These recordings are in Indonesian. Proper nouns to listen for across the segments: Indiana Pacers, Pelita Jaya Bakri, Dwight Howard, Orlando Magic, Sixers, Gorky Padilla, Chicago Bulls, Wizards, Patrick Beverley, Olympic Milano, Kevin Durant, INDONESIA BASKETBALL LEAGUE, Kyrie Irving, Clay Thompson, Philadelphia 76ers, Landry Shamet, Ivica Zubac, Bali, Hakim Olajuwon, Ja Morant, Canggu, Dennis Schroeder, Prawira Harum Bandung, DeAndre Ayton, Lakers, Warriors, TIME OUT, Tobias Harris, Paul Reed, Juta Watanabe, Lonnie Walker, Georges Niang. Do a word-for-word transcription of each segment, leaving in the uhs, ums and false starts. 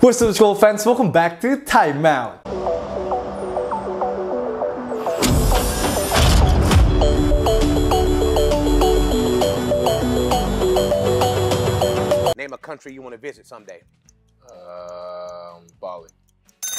What's up, school fans? Welcome back to Time Out. Name a country you want to visit someday. Um, Bali.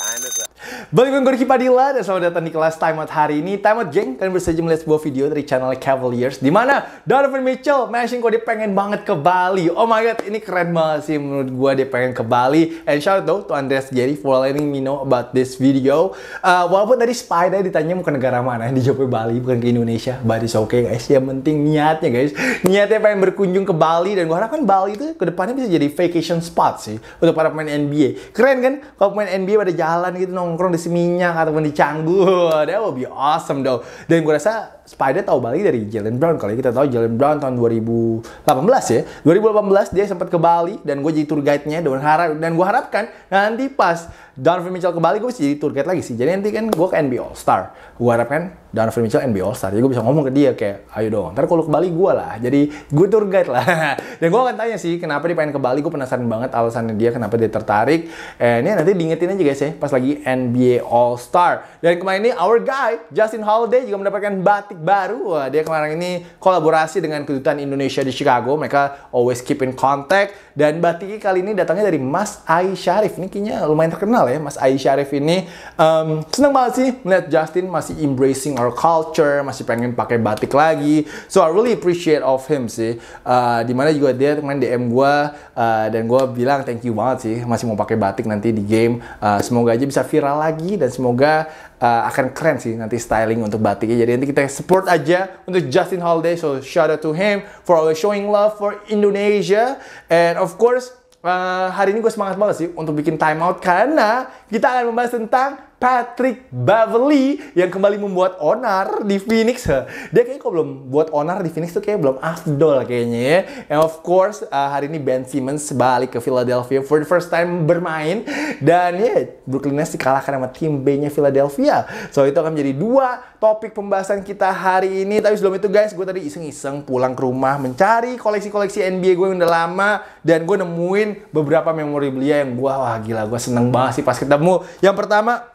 Time is up. Balik dengan Gorky Padilla dan selamat datang di kelas Time Out hari ini. Time Out, geng, kalian baru saja melihat sebuah video dari channel Cavaliers di mana Donovan Mitchell mention kok dia pengen banget ke Bali. Oh my god, ini keren banget sih menurut gua, dia pengen ke Bali. And shout out though to Andres Jerry for letting me know about this video. Uh, walaupun tadi Spider ditanya mau ke negara mana, dijawabnya Bali, bukan ke Indonesia. But it's okay guys, yang penting niatnya guys. Niatnya pengen berkunjung ke Bali dan gua harapkan Bali itu kedepannya bisa jadi vacation spot sih untuk para pemain N B A. Keren kan? Kalau pemain N B A pada jalan gitu nongkrong di Seminyak ataupun di Canggu, that will be awesome though. Dan gue rasa Spider tahu Bali dari Jalen Brown. Kalau kita tahu Jalen Brown tahun dua ribu delapan belas ya, dua ribu delapan belas dia sempat ke Bali dan gue jadi tour guide-nya. Dan harap dan gue harapkan nanti pas Donovan Mitchell ke Bali gue bisa jadi tour guide lagi sih. Jadi nanti kan gue ke N B A All Star, gue harapkan Donovan Mitchell N B A All Star. Jadi gue bisa ngomong ke dia kayak, ayo dong, ntar kalau ke Bali gue lah, jadi gue tour guide lah. Dan gue akan tanya sih kenapa dia pengen ke Bali. Gue penasaran banget alasannya dia kenapa dia tertarik. Eh, ini nanti diingetin aja guys ya pas lagi N B A All-Star. Dan kemarin ini our guy Justin Holiday juga mendapatkan batik baru. Wah, dia kemarin ini kolaborasi dengan kedutaan Indonesia di Chicago. Mereka always keep in contact. Dan batiknya kali ini datangnya dari Mas Ai Syarif. Ini kayaknya lumayan terkenal ya Mas Ai Syarif ini. um, Seneng banget sih melihat Justin masih embracing our culture, masih pengen pakai batik lagi. So I really appreciate of him sih. uh, Dimana juga dia kemarin D M gue, uh, dan gue bilang thank you banget sih masih mau pakai batik nanti di game. uh, Semoga aja bisa viral lagi dan semoga uh, akan keren sih nanti styling untuk batiknya. Jadi nanti kita support aja untuk Justin Holiday. So shout out to him for always showing love for Indonesia. And of course uh, hari ini gue semangat banget sih untuk bikin timeout karena kita akan membahas tentang Patrick Beverley yang kembali membuat onar di Phoenix. Dia kayaknya kok belum buat onar di Phoenix tuh kayak belum afdol kayaknya ya. And of course uh, hari ini Ben Simmons balik ke Philadelphia for the first time bermain. Dan ya yeah, Brooklyn Nets dikalahkan sama tim B nya Philadelphia. So itu akan menjadi dua topik pembahasan kita hari ini. Tapi sebelum itu guys, gue tadi iseng-iseng pulang ke rumah mencari koleksi-koleksi N B A gue yang udah lama. Dan gue nemuin beberapa memorabilia yang gue, wah gila, gue seneng banget sih pas ketemu. Yang pertama,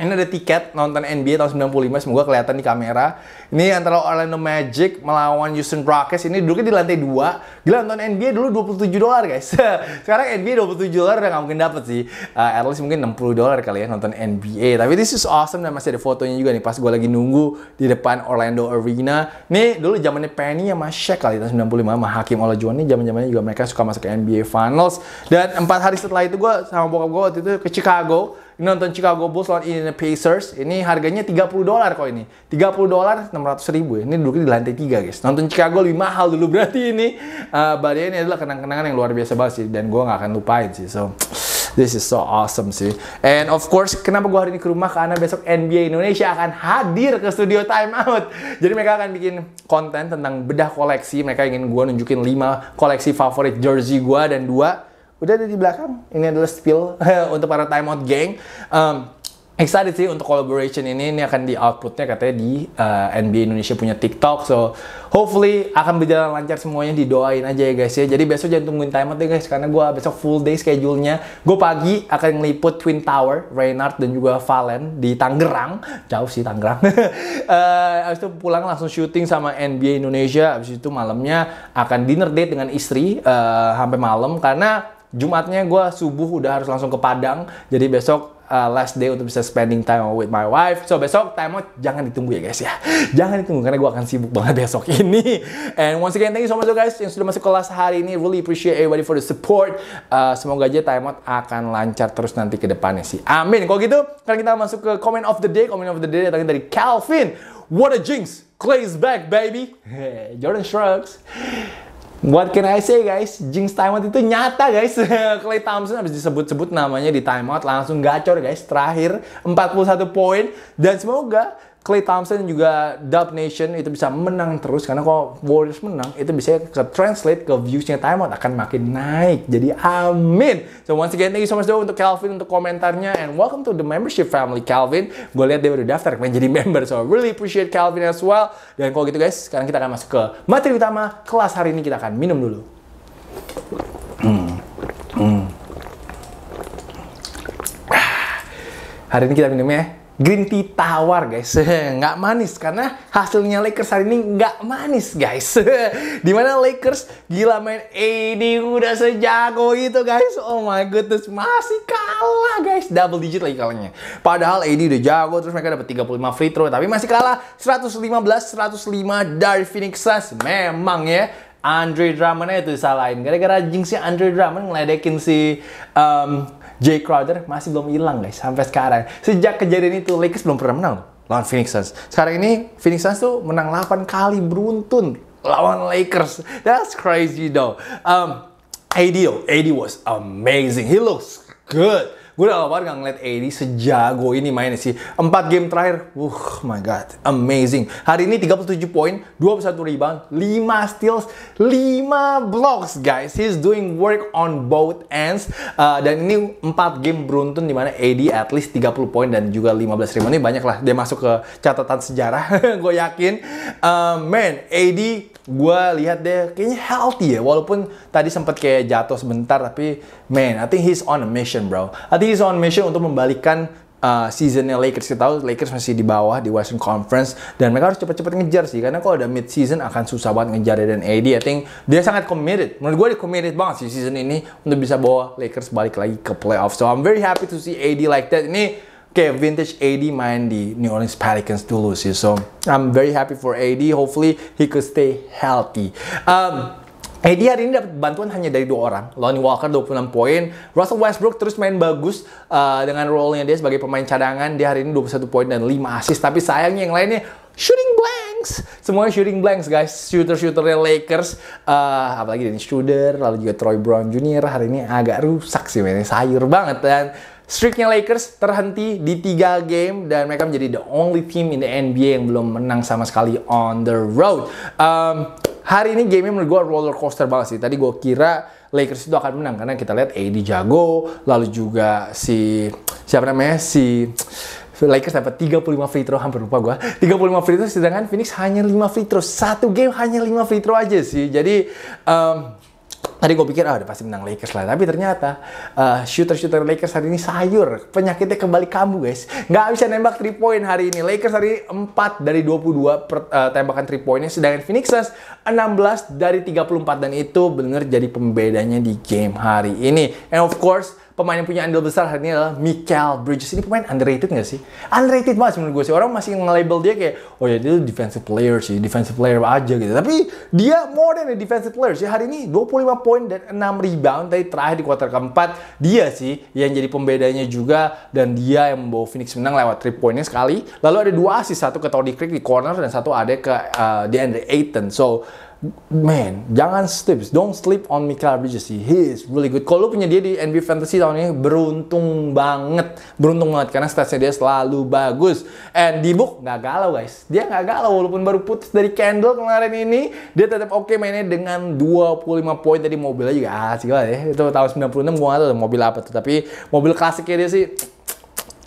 ini ada tiket nonton N B A tahun sembilan puluh lima, semoga kelihatan di kamera. Ini antara Orlando Magic melawan Houston Rockets. Ini dulu di lantai dua. Gila, nonton N B A dulu dua puluh tujuh dolar guys. Sekarang N B A dua puluh tujuh dolar udah nggak mungkin dapet sih. Uh, at least mungkin enam puluh dolar kali ya nonton N B A. Tapi this is awesome dan masih ada fotonya juga nih pas gue lagi nunggu di depan Orlando Arena. Nih dulu zamannya Penny sama Shaq kali tahun sembilan puluh lima sama Hakim Olajuwon. Nih zaman-zamannya juga mereka suka masuk ke N B A Finals. Dan empat hari setelah itu gue sama bokap gue waktu itu ke Chicago. Ini nonton Chicago Bulls lawan Indiana Pacers. Ini harganya tiga puluh dolar kok ini. tiga puluh dolar enam ratus ribu ya. Ini duduknya di lantai tiga guys. Nonton Chicago lebih mahal dulu berarti ini. Uh, Badai ini adalah kenang-kenangan yang luar biasa banget sih. Dan gue gak akan lupain sih. So this is so awesome sih. And of course kenapa gue hari ini ke rumah? Karena besok N B A Indonesia akan hadir ke studio Time Out. Jadi mereka akan bikin konten tentang bedah koleksi. Mereka ingin gue nunjukin lima koleksi favorit jersey gue. Dan dua udah ada di belakang. Ini adalah spill untuk para timeout gang. Um, excited sih untuk collaboration ini. Ini akan di outputnya katanya di uh, N B A Indonesia punya TikTok. So hopefully akan berjalan lancar semuanya. Didoain aja ya guys ya. Jadi besok jangan tungguin timeout deh guys. Karena gue besok full day schedule-nya. Gue pagi akan ngeliput Twin Tower, Reynard dan juga Valen di Tangerang. Jauh sih Tangerang. uh, Abis itu pulang langsung syuting sama N B A Indonesia. Abis itu malamnya akan dinner date dengan istri. Uh, sampai malam karena Jumatnya gue subuh udah harus langsung ke Padang. Jadi besok uh, last day untuk bisa spending time with my wife. So besok time out jangan ditunggu ya guys ya. Jangan ditunggu karena gue akan sibuk banget besok ini. And once again thank you so much guys yang sudah masuk kelas hari ini. Really appreciate everybody for the support. uh, Semoga aja time out akan lancar terus nanti ke depannya sih. Amin. Kalau gitu sekarang kita masuk ke comment of the day. Comment of the day datangnya dari Calvin. What a jinx, Clay is back baby. Jordan shrugs. What can I say guys, jinx timeout itu nyata guys. Clay Thompson habis disebut-sebut namanya di timeout langsung gacor guys. Terakhir empat puluh satu poin. Dan semoga Clay Thompson juga Dub Nation itu bisa menang terus. Karena kalau Warriors menang itu bisa ke translate ke viewsnya timeout akan makin naik. Jadi amin. So once again thank you so much though untuk Calvin untuk komentarnya. And welcome to the membership family Calvin. Gue lihat dia udah daftar pengen jadi member. So I really appreciate Calvin as well. Dan kalau gitu guys sekarang kita akan masuk ke materi utama kelas hari ini. Kita akan minum dulu. Hmm. Hmm. Hari ini kita minumnya green tea tawar, guys. Nggak manis, karena hasilnya Lakers hari ini nggak manis, guys. Dimana Lakers gila main A D udah sejago itu, guys. Oh my goodness, masih kalah, guys. Double digit lagi kalahnya. Padahal A D udah jago, terus mereka dapat tiga puluh lima free throw. Tapi masih kalah seratus lima belas seratus lima dari Phoenix Suns. Memang ya. Andre Drummond itu disalahin. Gara-gara jinxnya Andre Drummond ngeledekin si um, Jay Crowder, masih belum hilang, guys, sampai sekarang. Sejak kejadian itu Lakers belum pernah menang lawan Phoenix Suns. Sekarang ini Phoenix Suns tuh menang delapan kali beruntun lawan Lakers. That's crazy though. Um, A D, A D was amazing. He looks good. Gue udah lama gak ngeliat A D sejago ini mainnya sih. Empat game terakhir, uh, my god, amazing. Hari ini tiga puluh tujuh poin, dua puluh satu rebound, lima steals, lima blocks, guys. He's doing work on both ends. Uh, dan ini empat game beruntun dimana A D at least tiga puluh poin dan juga lima belas rebound. Ini banyak lah, dia masuk ke catatan sejarah. Gue yakin. Uh, man, A D gue lihat deh kayaknya healthy ya. Walaupun tadi sempet kayak jatuh sebentar, tapi man, I think he's on a mission, bro. I think he's on mission untuk membalikkan uh, seasonnya Lakers. Kita tahu Lakers masih di bawah di Western Conference, dan mereka harus cepat-cepat ngejar sih, karena kalau ada mid season akan susah banget ngejar. Dan A D, I think dia sangat committed. Menurut gue dia committed banget sih season ini untuk bisa bawa Lakers balik lagi ke playoff. So I'm very happy to see A D like that. Ini kayak vintage A D main di New Orleans Pelicans dulu sih. So I'm very happy for A D. Hopefully he could stay healthy. Um, A D hari ini dapat bantuan hanya dari dua orang. Lonnie Walker dua puluh enam poin. Russell Westbrook terus main bagus uh, dengan role-nya dia sebagai pemain cadangan. Dia hari ini dua puluh satu poin dan lima assist. Tapi sayangnya yang lainnya shooting blanks. Semuanya shooting blanks, guys. Shooter-shooternya Lakers. Uh, apalagi Dennis Schroeder, lalu juga Troy Brown Junior hari ini agak rusak sih, mainnya sayur banget. Dan streaknya Lakers terhenti di tiga game, dan mereka menjadi the only team in the N B A yang belum menang sama sekali on the road. Um, hari ini gamenya menurut gue roller coaster banget sih. Tadi gue kira Lakers itu akan menang karena kita lihat A D jago, lalu juga si siapa namanya si Lakers dapat tiga puluh lima free throw, hampir lupa gue tiga puluh lima free throw, sedangkan Phoenix hanya lima free throw. Satu game hanya lima free throw aja sih. Jadi um, tadi gue pikir, ah, udah pasti menang Lakers lah. Tapi ternyata uh, shooter-shooter Lakers hari ini sayur. Penyakitnya kembali kamu, guys. Nggak bisa nembak three point hari ini. Lakers hari ini empat dari dua puluh dua per, uh, tembakan three pointnya. Sedangkan Phoenix Suns enam belas dari tiga puluh empat. Dan itu bener jadi pembedanya di game hari ini. And of course, pemain yang punya andil besar hari ini adalah Mikal Bridges. Ini pemain underrated nggak sih? Underrated banget menurut gue sih. Orang masih nge-label dia kayak, oh ya dia defensive player sih, defensive player aja gitu. Tapi dia more than a defensive player sih. Hari ini dua puluh lima poin dan enam rebound. Tadi terakhir di kuarter keempat, dia sih yang jadi pembedanya juga. Dan dia yang membawa Phoenix menang lewat three pointnya sekali. Lalu ada dua assist, satu ke Tony Craig di corner, dan satu ada ke uh, DeAndre Ayton. So, man, jangan sleep. Don't sleep on Mikal Bridges. He is really good. Kalau lu punya dia di N B A Fantasy tahun ini, beruntung banget. Beruntung banget karena statsnya dia selalu bagus. And di book nggak galau, guys. Dia nggak galau walaupun baru putus dari Kendall kemarin ini. Dia tetap oke okay mainnya dengan dua puluh lima poin. Tadi mobilnya juga asik banget ya. Itu tahun sembilan puluh enam, gue nggak tahu mobil apa tuh. Tapi mobil klasiknya dia sih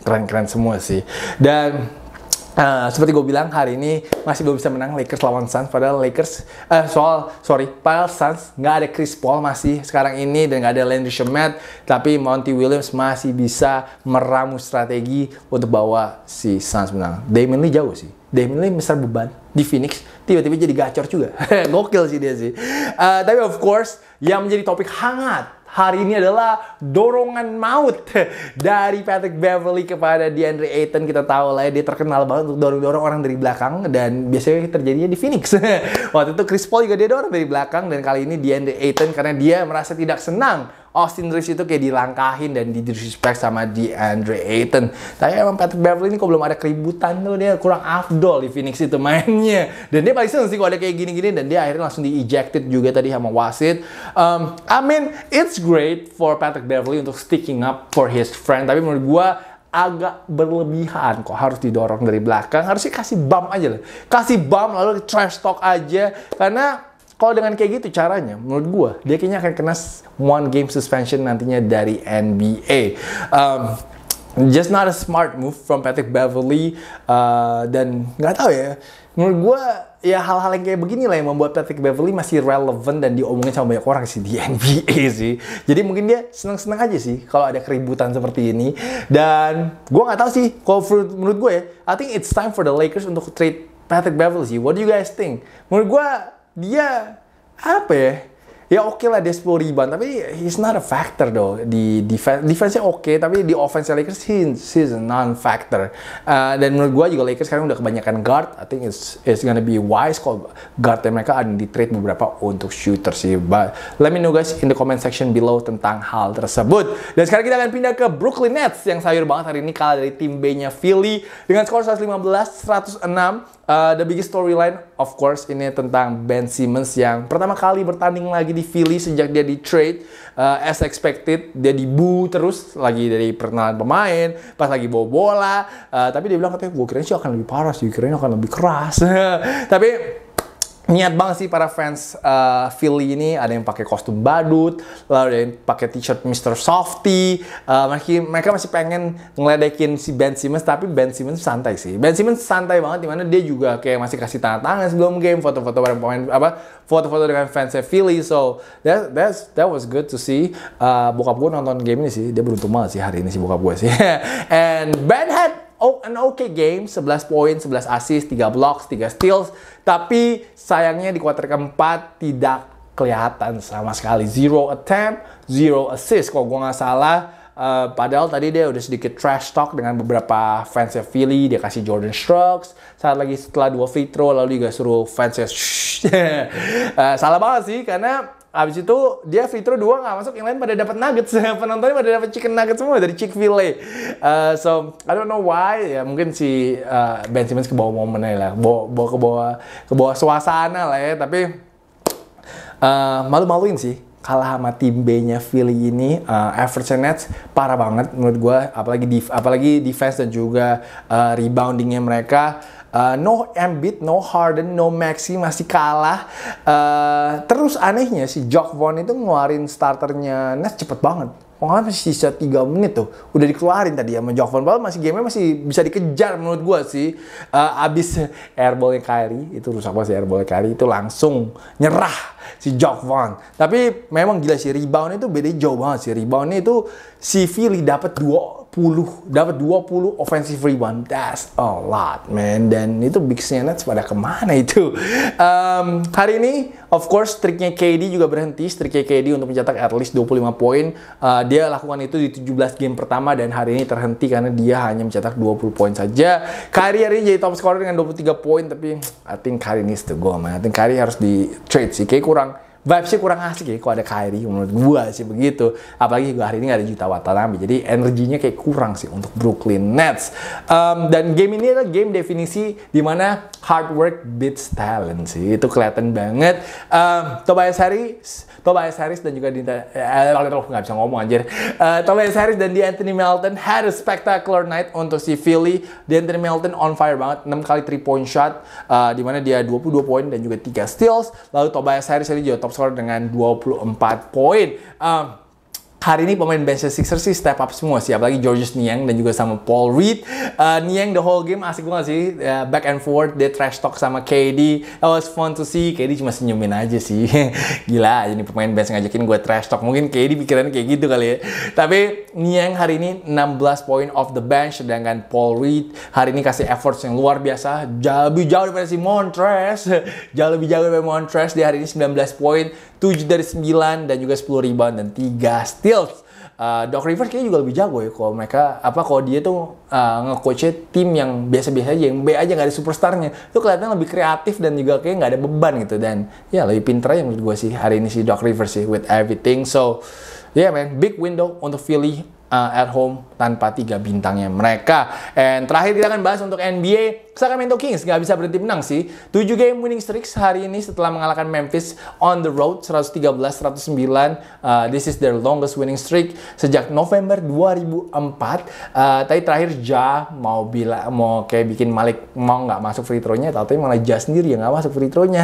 keren-keren semua sih. Dan Uh, seperti gue bilang, hari ini masih belum bisa menang Lakers lawan Suns. Padahal Lakers uh, soal sorry, padahal Suns nggak ada Chris Paul masih sekarang ini, dan nggak ada Landry Shamet, tapi Monty Williams masih bisa meramu strategi untuk bawa si Suns menang. Damion Lee jauh sih. Damion Lee besar beban di Phoenix, tiba-tiba jadi gacor juga. Gokil sih dia sih. Uh, tapi of course yang menjadi topik hangat hari ini adalah dorongan maut dari Patrick Beverley kepada DeAndre Ayton. Kita tahu lah ya, dia terkenal banget untuk dorong-dorong orang dari belakang, dan biasanya terjadinya di Phoenix. Waktu itu Chris Paul juga dia dorong dari belakang, dan kali ini DeAndre Ayton karena dia merasa tidak senang Austin Reeves itu kayak dilangkahin dan didisrespect sama DeAndre Ayton. Tapi emang Patrick Beverley ini kok belum ada keributan tuh, dia kurang afdol di Phoenix itu mainnya. Dan dia paling seneng sih kalau ada kayak gini-gini, dan dia akhirnya langsung di-ejected juga tadi sama wasit. Um, I mean, it's great for Patrick Beverley untuk sticking up for his friend. Tapi menurut gua agak berlebihan kok harus didorong dari belakang. Harusnya kasih bump aja lah. Kasih bump lalu trash talk aja. Karena kalau dengan kayak gitu caranya, menurut gue, dia kayaknya akan kena one game suspension nantinya dari N B A. Um, just not a smart move from Patrick Beverley. Uh, dan nggak tahu ya, menurut gue ya hal-hal yang kayak begini lah yang membuat Patrick Beverley masih relevan dan diomongin sama banyak orang sih di N B A sih. Jadi mungkin dia seneng-seneng aja sih kalau ada keributan seperti ini. Dan gue nggak tahu sih, kalau menurut gue ya, I think it's time for the Lakers untuk trade Patrick Beverley sih. What do you guys think? Menurut gue dia apa ya? Ya oke okay lah dia sepuluh rebound, tapi he's not a factor though. Di defense, defense-nya oke, okay, tapi di offense Lakers he's a non-factor. Uh, dan menurut gue juga Lakers sekarang udah kebanyakan guard. I think it's it's gonna be wise kalau guard mereka ada di trade beberapa untuk shooter sih. But let me know guys in the comment section below tentang hal tersebut. Dan sekarang kita akan pindah ke Brooklyn Nets yang sayur banget hari ini kalah dari tim B-nya Philly dengan skor seratus lima belas seratus enam. Uh, the biggest storyline of course ini tentang Ben Simmons yang pertama kali bertanding lagi di Philly sejak dia di trade. uh, As expected, dia dibu terus lagi dari perkenalan pemain pas lagi bawa bola. uh, Tapi dia bilang katanya, gue kirain sih akan lebih parah sih, kirain akan lebih keras. Tapi niat banget sih para fans uh, Philly ini, ada yang pakai kostum badut, lalu ada yang pakai t-shirt mister Softy. Uh, mereka masih pengen ngeledekin si Ben Simmons, tapi Ben Simmons santai sih. Ben Simmons santai banget, dimana dia juga kayak masih kasih tanda tangan sebelum game, foto-foto bareng pemain apa, foto-foto dengan fansnya Philly. So that that's, that was good to see. Uh, bokap gue nonton game ini sih, dia beruntung banget sih hari ini sih bokap gue sih. And Ben had Oh, an okay game, sebelas poin, sebelas assist, tiga blocks, tiga steals. Tapi sayangnya di kuarter keempat tidak kelihatan sama sekali. Zero attempt, zero assist. Kalau gue nggak salah, uh, padahal tadi dia udah sedikit trash talk dengan beberapa fansnya Philly. Dia kasih Jordan Shrugs saat lagi setelah dua free throw, lalu juga suruh fansnya uh, salah banget sih, karena abis itu dia free throw dua nggak masuk, yang lain pada dapat nuggets. Penontonnya pada dapat chicken nuggets semua dari Chick-fil-A. Uh, so I don't know why, ya mungkin si uh, Ben Simmons ke bawah momennya lah, bawa, bawa ke bawah ke bawah suasana lah ya. Tapi uh, malu-maluin sih kalah sama tim B-nya Philly ini. Uh, average Nets parah banget menurut gue, apalagi di apalagi defense dan juga uh, reboundingnya mereka. Uh, no Embiid, no Harden, no Maxi, masih kalah. Uh, terus anehnya si Jacque Vaughn itu ngeluarin starternya Nets cepet banget. Pokoknya masih sisa tiga menit tuh, udah dikeluarin tadi sama Jacque Vaughn. Masih game-nya masih bisa dikejar menurut gue sih. Uh, abis airball-nya Kyrie, itu rusak banget sih airball-nya Kyrie, itu langsung nyerah si Jacque Vaughn. Tapi memang gila sih, rebound itu bedanya jauh banget sih. Rebound-nya itu si Philly dapat dua dapat dua puluh offensive rebound. That's a lot, man. Dan itu big Nets pada kemana itu? Um, hari ini, of course, triknya K D juga berhenti. Triknya K D untuk mencetak at least dua puluh lima poin. Uh, dia lakukan itu di tujuh belas game pertama dan hari ini terhenti karena dia hanya mencetak dua puluh poin saja. Kyrie hari ini jadi top scorer dengan dua puluh tiga poin, tapi I think Kyrie needs to go, man. I think Kyrie harus di trade sih, kayak kurang. Vibes-nya kurang asik ya kalau ada Kyrie, menurut gua sih begitu. Apalagi gua hari ini gak ada Juta Watanabe, jadi energinya kayak kurang sih untuk Brooklyn Nets. Um, dan game ini adalah game definisi dimana hard work beats talent sih, itu kelihatan banget. Um, Tobias Harris, Tobias Harris dan juga di, eh, nggak bisa ngomong anjir. Uh, Tobias Harris dan De Anthony Melton had a spectacular night untuk si Philly. De Anthony Melton on fire banget, enam kali three point shot, uh, dimana dia dua puluh dua poin dan juga tiga steals. Lalu Tobias Harris ini juga top skor dengan dua puluh empat poin. Um, hari ini pemain bench Sixers sih step up semua sih, apalagi Georges Niang dan juga sama Paul Reed. Uh, Niang the whole game asik banget sih, uh, back and forth, dia trash talk sama K D. It was fun to see, K D cuma senyumin aja sih. Gila, jadi pemain bench ngajakin gue trash talk, mungkin K D pikirannya kayak gitu kali ya. Tapi Niang hari ini enam belas poin off the bench, sedangkan Paul Reed hari ini kasih efforts yang luar biasa, jauh lebih jauh daripada si Montrez. Jauh lebih jauh daripada Montrez, dia hari ini sembilan belas poin, tujuh dari sembilan, dan juga sepuluh rebound dan tiga steal. Uh, Doc Rivers kayaknya juga lebih jago ya kalau mereka apa kalau dia tuh uh, nge-coach tim yang biasa-biasa aja, yang B aja, nggak ada superstarnya, itu kelihatan lebih kreatif dan juga kayak nggak ada beban gitu. Dan ya lebih pintar aja menurut gue sih hari ini si Doc Rivers sih with everything. So yeah man, big window untuk Philly Uh, at home tanpa tiga bintangnya mereka. And terakhir kita akan bahas untuk N B A, Sacramento Kings nggak bisa berhenti menang sih. tujuh game winning streak hari ini setelah mengalahkan Memphis on the road seratus tiga belas seratus sembilan. Uh, this is their longest winning streak sejak November dua ribu empat. Uh, tadi terakhir Ja mau bila mau kayak bikin Malik mau nggak masuk free throw-nya, tapi malah Ja sendiri yang nggak masuk free throw-nya.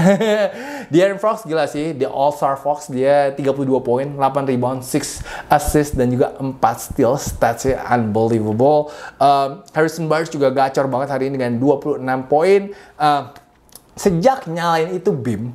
De'Aaron Fox gila sih, the All Star Fox, dia tiga puluh dua poin, delapan rebound, enam assist dan juga empat steal. still statsnya unbelievable. um, Harrison Barnes juga gacor banget hari ini dengan dua puluh enam poin. uh, Sejak nyalain itu beam,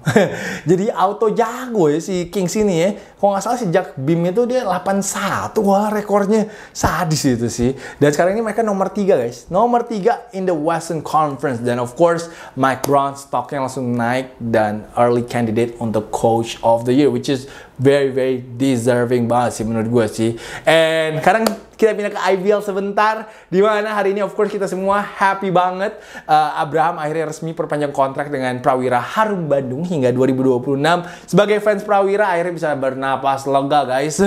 jadi auto jago ya si Kings ini ya. Kalau nggak salah sejak beam itu dia delapan satu, wah rekornya sadis itu sih. Dan sekarang ini mereka nomor tiga guys, nomor tiga in the Western Conference. Dan of course Mike Brown stocknya langsung naik dan early candidate untuk Coach of the Year, which is very very deserving banget sih menurut gue sih. And sekarang kita pindah ke I B L sebentar, dimana hari ini of course kita semua happy banget. uh, Abraham akhirnya resmi perpanjang kontrak dengan Prawira Harum Bandung hingga dua ribu dua puluh enam. Sebagai fans Prawira akhirnya bisa bernapas lega guys.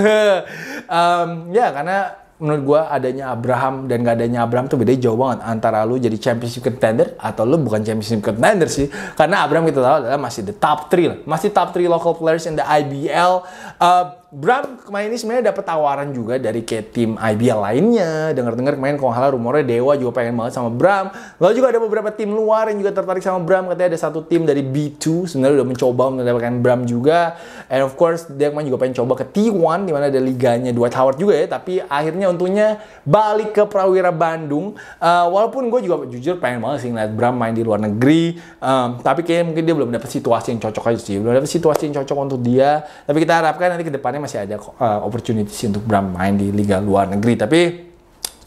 um, ya karena menurut gue adanya Abraham dan gak adanya Abraham tuh bedanya jauh banget antara lu jadi championship contender atau lu bukan championship contender sih. Karena Abraham kita tahu adalah masih the top three lah, masih top three local players in the I B L. uh, Bram kemarin ini sebenarnya dapat tawaran juga dari kayak tim I B L lainnya. Dengar-dengar kemarin kalau hal rumornya Dewa juga pengen banget sama Bram. Lalu juga ada beberapa tim luar yang juga tertarik sama Bram. Katanya ada satu tim dari B dua sebenarnya udah mencoba mendapatkan Bram juga. And of course dia kemarin juga pengen coba ke T satu, dimana ada liganya Dwight Howard juga ya. Tapi akhirnya untungnya balik ke Prawira Bandung. uh, Walaupun gue juga jujur pengen banget sih ngeliat Bram main di luar negeri. um, Tapi kayaknya mungkin dia belum dapat situasi yang cocok aja sih. Belum dapat situasi yang cocok untuk dia. Tapi kita harapkan nanti ke depannya masih ada uh, opportunity untuk Bram main di liga luar negeri. Tapi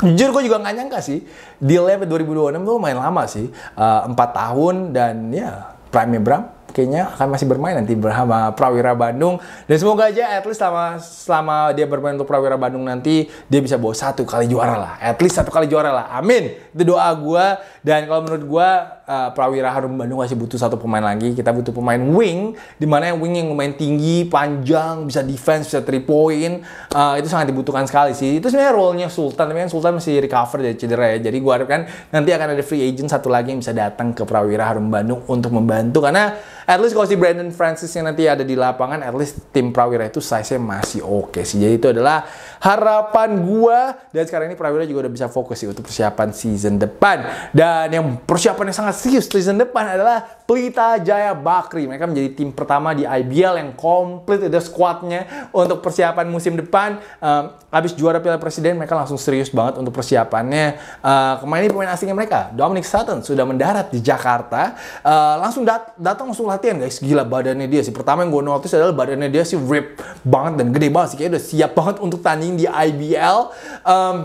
jujur gue juga nggak nyangka sih dealnya dua ribu dua puluh enam tuh lumayan lama sih, uh, empat tahun, dan ya prime Bram kayaknya akan masih bermain nanti bersama Prawira Bandung. Dan semoga aja at least selama, selama dia bermain untuk Prawira Bandung nanti dia bisa bawa satu kali juara lah, at least satu kali juara lah, amin, itu doa gue. Dan kalau menurut gue uh, Prawira Harum Bandung masih butuh satu pemain lagi. Kita butuh pemain wing, dimana yang wing yang lumayan tinggi, panjang, bisa defense, bisa three point. uh, Itu sangat dibutuhkan sekali sih. Itu sebenarnya role-nya Sultan, tapi kan Sultan masih recover dari cedera ya. Jadi gue harapkan nanti akan ada free agent satu lagi yang bisa datang ke Prawira Harum Bandung untuk membantu. Karena at least kalau si Brandon Francisnya nanti ada di lapangan, at least tim Prawira itu size-nya masih oke okay sih. Jadi itu adalah harapan gua. Dan sekarang ini Prawira juga udah bisa fokus sih untuk persiapan season depan. Dan yang persiapan yang sangat serius season depan adalah Pelita Jaya Bakri. Mereka menjadi tim pertama di I B L yang komplit ada squadnya untuk persiapan musim depan. Um, abis juara Piala Presiden mereka langsung serius banget untuk persiapannya. Uh, kemarin ini pemain asingnya mereka, Dominic Sutton, sudah mendarat di Jakarta. Uh, langsung dat datang langsung latihan guys. Gila badannya dia sih. Pertama yang gue notice adalah badannya dia sih ripped banget dan gede banget sih. Kayaknya udah siap banget untuk tanding di I B L. um,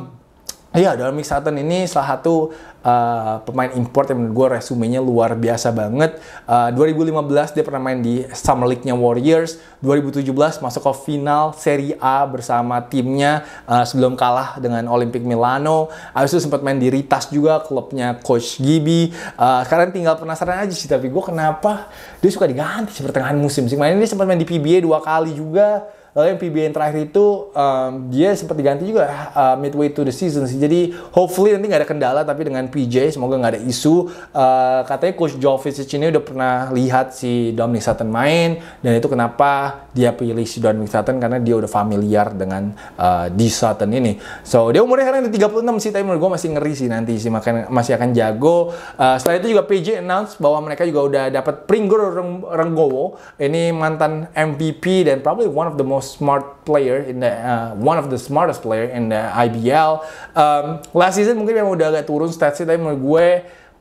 Iya, Dominic Sutton ini salah satu uh, pemain import yang menurut gue resumenya luar biasa banget. uh, dua ribu lima belas dia pernah main di Summer League-nya Warriors. dua ribu tujuh belas masuk ke final Serie A bersama timnya uh, sebelum kalah dengan Olympic Milano. Habis itu sempat main di Ritas juga, klubnya Coach Gibi. Uh, sekarang tinggal penasaran aja sih, tapi gue kenapa dia suka diganti di pertengahan musim sih. Main ini sempat main di P B A dua kali juga. Lalu yang P B A yang terakhir itu um, dia sempat diganti juga uh, midway to the season sih. Jadi hopefully nanti nggak ada kendala, tapi dengan P J semoga nggak ada isu. Uh, katanya Coach Joe Vicic ini udah pernah lihat si Dominic Sutton main, dan itu kenapa dia pilih si Dominic Sutton karena dia udah familiar dengan uh, di Sutton ini. So dia umurnya sekarang udah tiga puluh enam sih, tapi menurut gue masih ngeri sih nanti sih, makanya masih akan jago. Uh, setelah itu juga P J announce bahwa mereka juga udah dapat Pringgo Reng Renggowo, ini mantan M V P dan probably one of the most smart player in the uh, one of the smartest player in the I B L. Um, last season mungkin memang udah agak turun statsnya, tapi menurut gue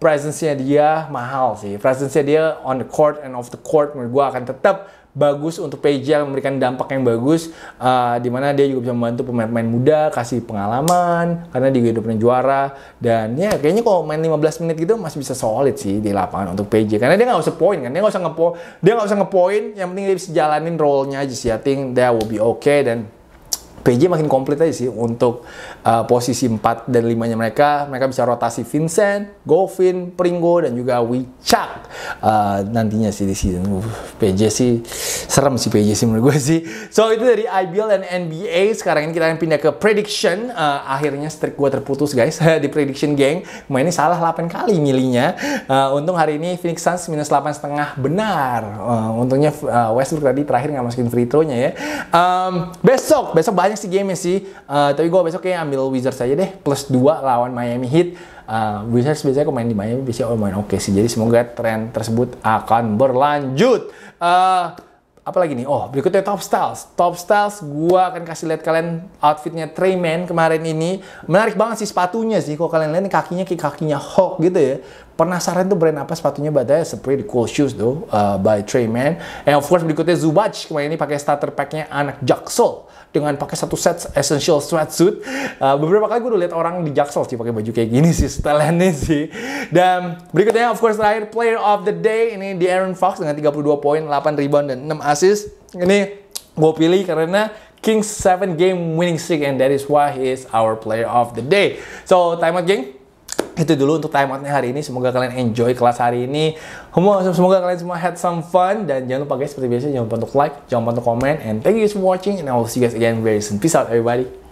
presence-nya dia mahal sih. Presence-nya dia on the court and off the court menurut gue akan tetap bagus untuk P J yang memberikan dampak yang bagus. Uh, dimana dia juga bisa membantu pemain-pemain muda, kasih pengalaman, karena dia udah pernah juara. Dan ya kayaknya kalau main lima belas menit gitu masih bisa solid sih di lapangan untuk P J. Karena dia nggak usah poin kan, dia nggak usah ngepoin, dia nggak usah ngepoin. Yang penting dia bisa jalanin role-nya aja sih. I think that will be okay. Dan P J makin komplit aja sih untuk uh, posisi empat dan lima-nya mereka. Mereka bisa rotasi Vincent, Govin, Pringgo, dan juga Wicak uh, nantinya sih di season. Uh, P J sih, serem sih P J sih menurut gue sih. So, itu dari I B L dan N B A. Sekarang ini kita akan pindah ke prediction. Uh, akhirnya streak gue terputus guys di prediction geng. Main ini salah delapan kali milihnya. Uh, untung hari ini Phoenix Suns minus delapan koma lima benar. Uh, untungnya uh, Westbrook tadi terakhir nggak masukin free throw-nya ya. Um, besok, besok banyak sih game sih, uh, tapi gue besok kayak ambil Wizards aja deh plus dua lawan Miami Heat. uh, Wizards biasanya kalau main di Miami biasanya oh, main oke okay sih, jadi semoga tren tersebut akan berlanjut. uh, apalagi nih? Oh, berikutnya Top Styles. Top Styles, gua akan kasih lihat kalian outfitnya Treyman kemarin ini. Menarik banget sih sepatunya sih. Kalau kalian lihat kakinya kayak kakinya Hawk gitu ya. Penasaran tuh brand apa sepatunya, badai seperti cool shoes tuh uh, by Treyman. And of course berikutnya Zubac kemarin ini pakai starter packnya anak Jaksel dengan pakai satu set essential sweatsuit. Uh, beberapa kali gue udah lihat orang di Jaksel sih pakai baju kayak gini sih, stylenya sih. Dan berikutnya of course terakhir Player of the Day ini di De'Aaron Fox dengan tiga puluh dua poin, delapan rebound dan enam assist. Ini gue pilih karena Kings seven game winning streak and that is why he is our Player of the Day. So, time out, geng. Itu dulu untuk time out-nya hari ini. Semoga kalian enjoy kelas hari ini. Semoga kalian semua had some fun dan jangan lupa guys seperti biasa jangan lupa untuk like, jangan lupa untuk comment and thank you guys for watching and I will see you guys again very soon. Peace out everybody.